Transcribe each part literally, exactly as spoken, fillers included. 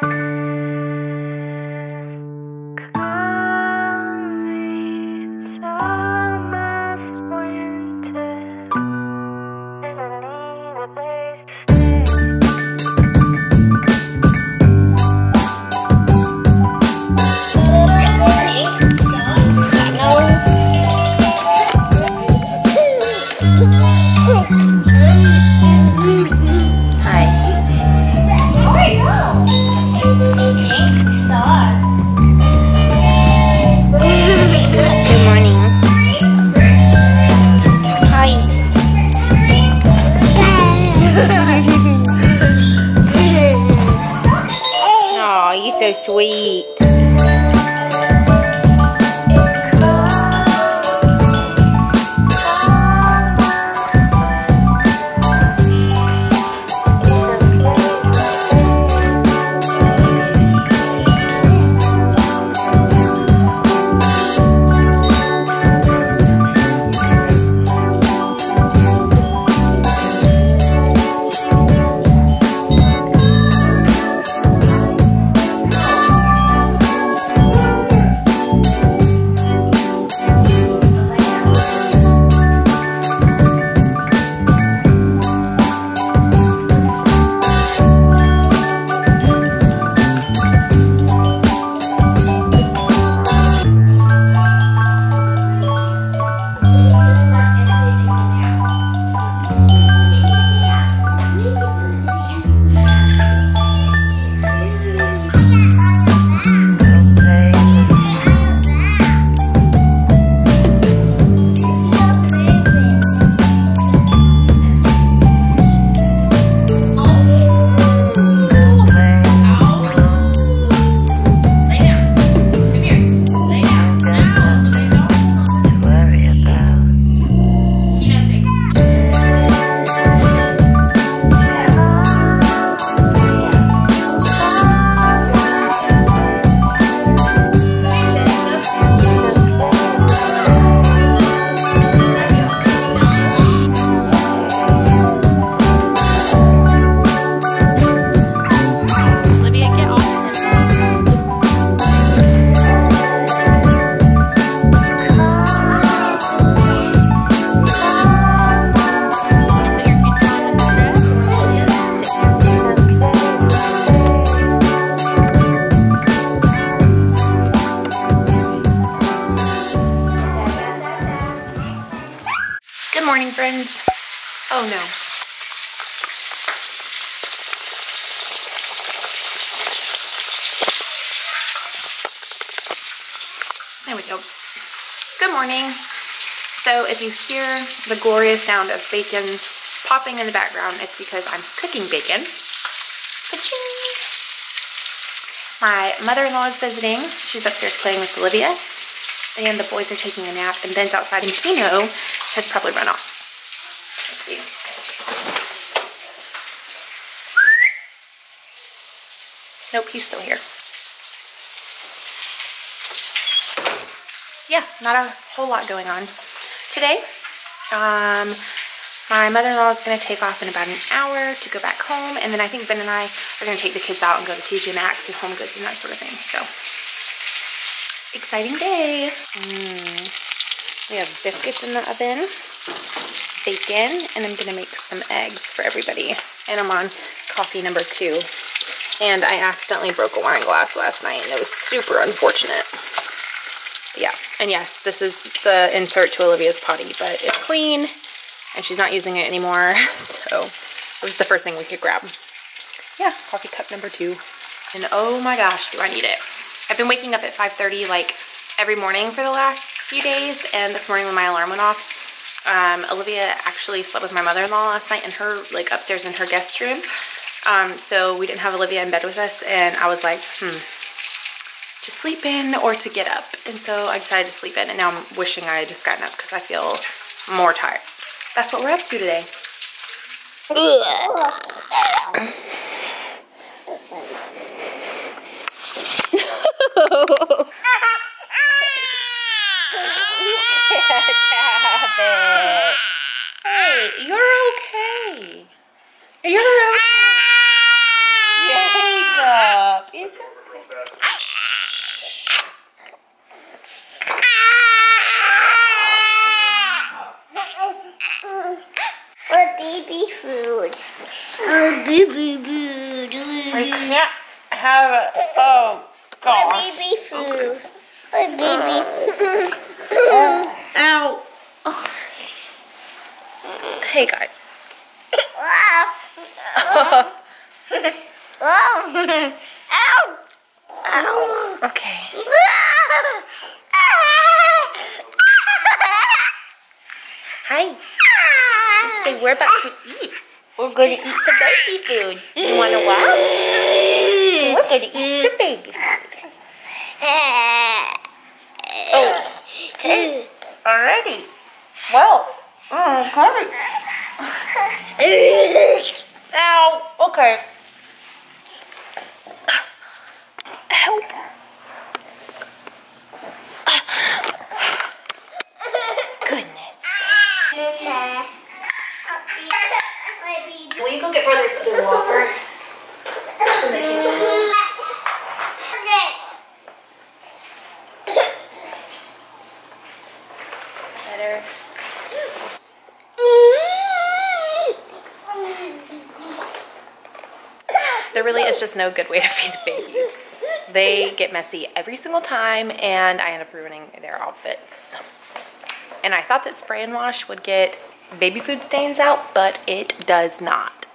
So sweet. Friends. Oh no. There we go. Good morning. So if you hear the glorious sound of bacon popping in the background, it's because I'm cooking bacon. Ka-ching! My mother-in-law is visiting. She's upstairs playing with Olivia. And the boys are taking a nap, and Ben's outside, and Kino has probably run off. Let's see. Nope, he's still here. Yeah, not a whole lot going on today. Um, my mother-in-law is going to take off in about an hour to go back home, and then I think Ben and I are going to take the kids out and go to T J Maxx and Home Goods and that sort of thing. So, exciting day. Mm. We have biscuits in the oven. Bacon, and I'm gonna make some eggs for everybody. And I'm on coffee number two. And I accidentally broke a wine glass last night, and it was super unfortunate. But yeah, and yes, this is the insert to Olivia's potty, but it's clean, and she's not using it anymore, so it was the first thing we could grab. Yeah, coffee cup number two. And oh my gosh, do I need it. I've been waking up at five thirty like every morning for the last few days, and this morning when my alarm went off, Um, Olivia actually slept with my mother-in-law last night in her, like, upstairs in her guest room. Um, so we didn't have Olivia in bed with us, and I was like, hmm, to sleep in or to get up. And so I decided to sleep in, and now I'm wishing I had just gotten up because I feel more tired. That's what we're up to today. No. It. Hey, you're okay. You're okay. Jacob. forward real fast. Or baby food. Or baby food. We can't have it. Oh, God. Or baby food. Or baby food. Ow. Oh. Hey, guys. Wow. Ow! Ow! Okay. Hi. So we're about to eat. We're going to eat some baby food. You want to watch? We're going to eat some baby food. Oh. Hey. Alrighty. Well. Oh, hurry. Ow. Okay. Help. Goodness. Will you go get brother to the walker? That's in the kitchen. Better. There really is just no good way to feed babies. They get messy every single time, and I end up ruining their outfits. And I thought that spray and wash would get baby food stains out, but it does not.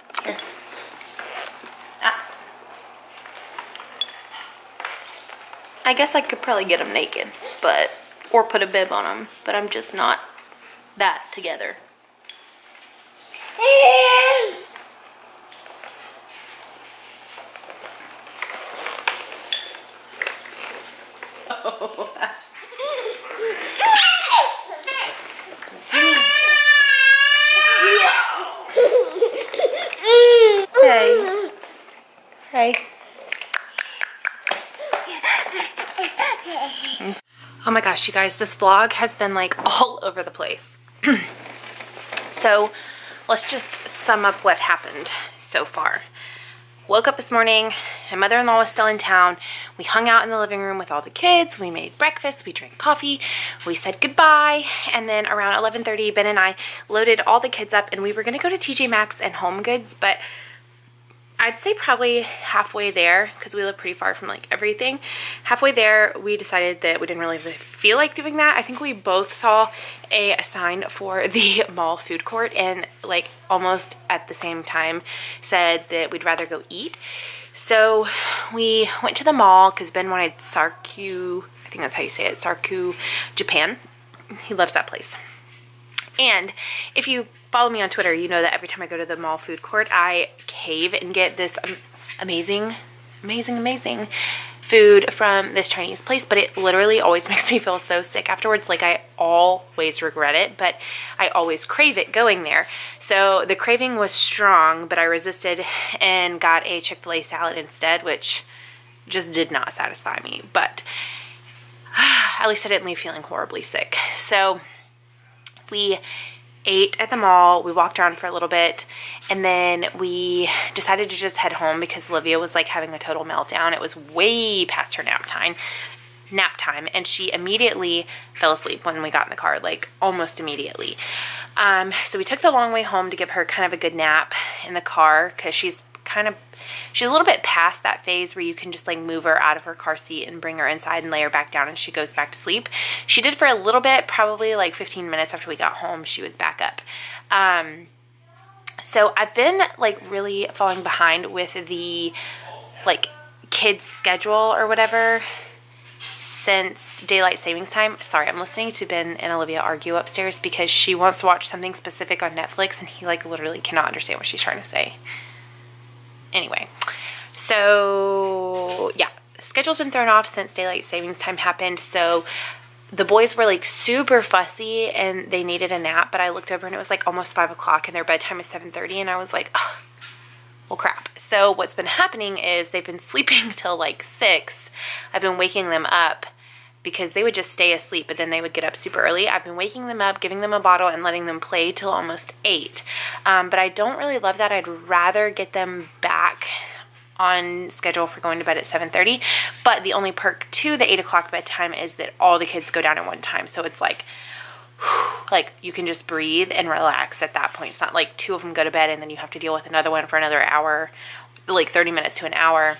Ah. I guess I could probably get them naked, but or put a bib on them, but I'm just not that together. Hey. Hey. Oh my gosh, you guys, this vlog has been like all over the place. So let's just sum up what happened so far. Woke up this morning, my mother-in-law was still in town. We hung out in the living room with all the kids. We made breakfast, we drank coffee, we said goodbye. And then around eleven thirty, Ben and I loaded all the kids up and we were gonna go to T J Maxx and Home Goods, but I'd say probably halfway there, because we live pretty far from like everything. Halfway there, we decided that we didn't really feel like doing that. I think we both saw a sign for the mall food court and like almost at the same time said that we'd rather go eat. So we went to the mall because Ben wanted Sarku, I think that's how you say it, Sarku Japan. He loves that place. And if you follow me on Twitter, you know that every time I go to the mall food court, I cave and get this amazing, amazing, amazing food from this Chinese place, but it literally always makes me feel so sick afterwards. Like I always regret it, but I always crave it going there. So the craving was strong, but I resisted and got a Chick-fil-A salad instead, which just did not satisfy me, but at least I didn't leave feeling horribly sick. So we ate at the mall, we walked around for a little bit, and then we decided to just head home because Olivia was like having a total meltdown. It was way past her nap time, nap time, and she immediately fell asleep when we got in the car, like almost immediately. Um, so we took the long way home to give her kind of a good nap in the car because she's kind of, she's a little bit past that phase where you can just like move her out of her car seat and bring her inside and lay her back down and she goes back to sleep. She did for a little bit, probably like fifteen minutes after we got home, she was back up. Um, so I've been like really falling behind with the like kids schedule or whatever since Daylight Savings Time. Sorry, I'm listening to Ben and Olivia argue upstairs because she wants to watch something specific on Netflix and he like literally cannot understand what she's trying to say. Anyway, so yeah, schedule's been thrown off since Daylight Savings Time happened, so the boys were like super fussy and they needed a nap, but I looked over and it was like almost five o'clock and their bedtime is seven thirty and I was like, oh, well crap. So what's been happening is they've been sleeping till like six. I've been waking them up because they would just stay asleep, but then they would get up super early. I've been waking them up, giving them a bottle, and letting them play till almost eight. Um, but I don't really love that. I'd rather get them back on schedule for going to bed at seven thirty, but the only perk to the eight o'clock bedtime is that all the kids go down at one time, so it's like, whew, like you can just breathe and relax at that point. It's not like two of them go to bed and then you have to deal with another one for another hour, like thirty minutes to an hour,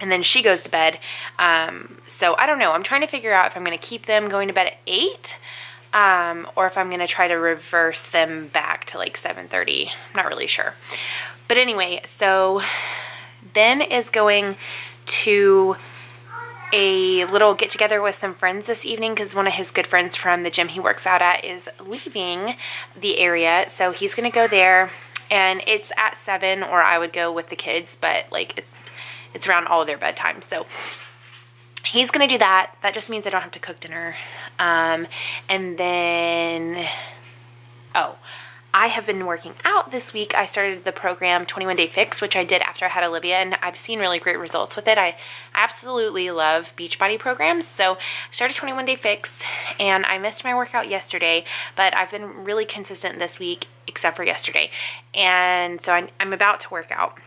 and then she goes to bed. Um, so I don't know. I'm trying to figure out if I'm going to keep them going to bed at eight, um, or if I'm going to try to reverse them back to like seven thirty. I'm not really sure. But anyway, so Ben is going to a little get together with some friends this evening because one of his good friends from the gym he works out at is leaving the area. So he's going to go there, and it's at seven, or I would go with the kids, but like it's It's around all of their bedtime. So he's going to do that. That just means I don't have to cook dinner. Um, and then, oh, I have been working out this week. I started the program twenty-one day fix, which I did after I had Olivia, and I've seen really great results with it. I absolutely love Beachbody programs. So I started twenty-one day fix, and I missed my workout yesterday, but I've been really consistent this week except for yesterday. And so I'm, I'm about to work out.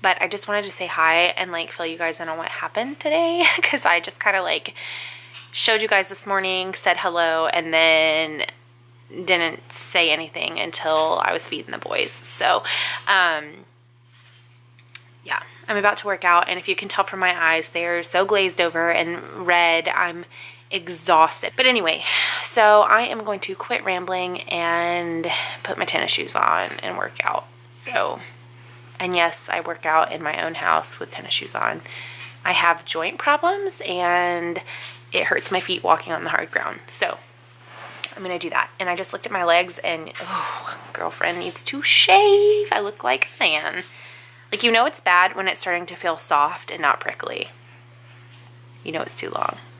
But I just wanted to say hi and like fill you guys in on what happened today, because I just kind of like showed you guys this morning, said hello, and then didn't say anything until I was feeding the boys. So um, yeah, I'm about to work out, and if you can tell from my eyes, they're so glazed over and red. I'm exhausted. But anyway, so I am going to quit rambling and put my tennis shoes on and work out. So... and yes, I work out in my own house with tennis shoes on. I have joint problems, and it hurts my feet walking on the hard ground. So I'm going to do that. And I just looked at my legs, and oh, girlfriend needs to shave. I look like a man. Like, you know it's bad when it's starting to feel soft and not prickly. You know it's too long.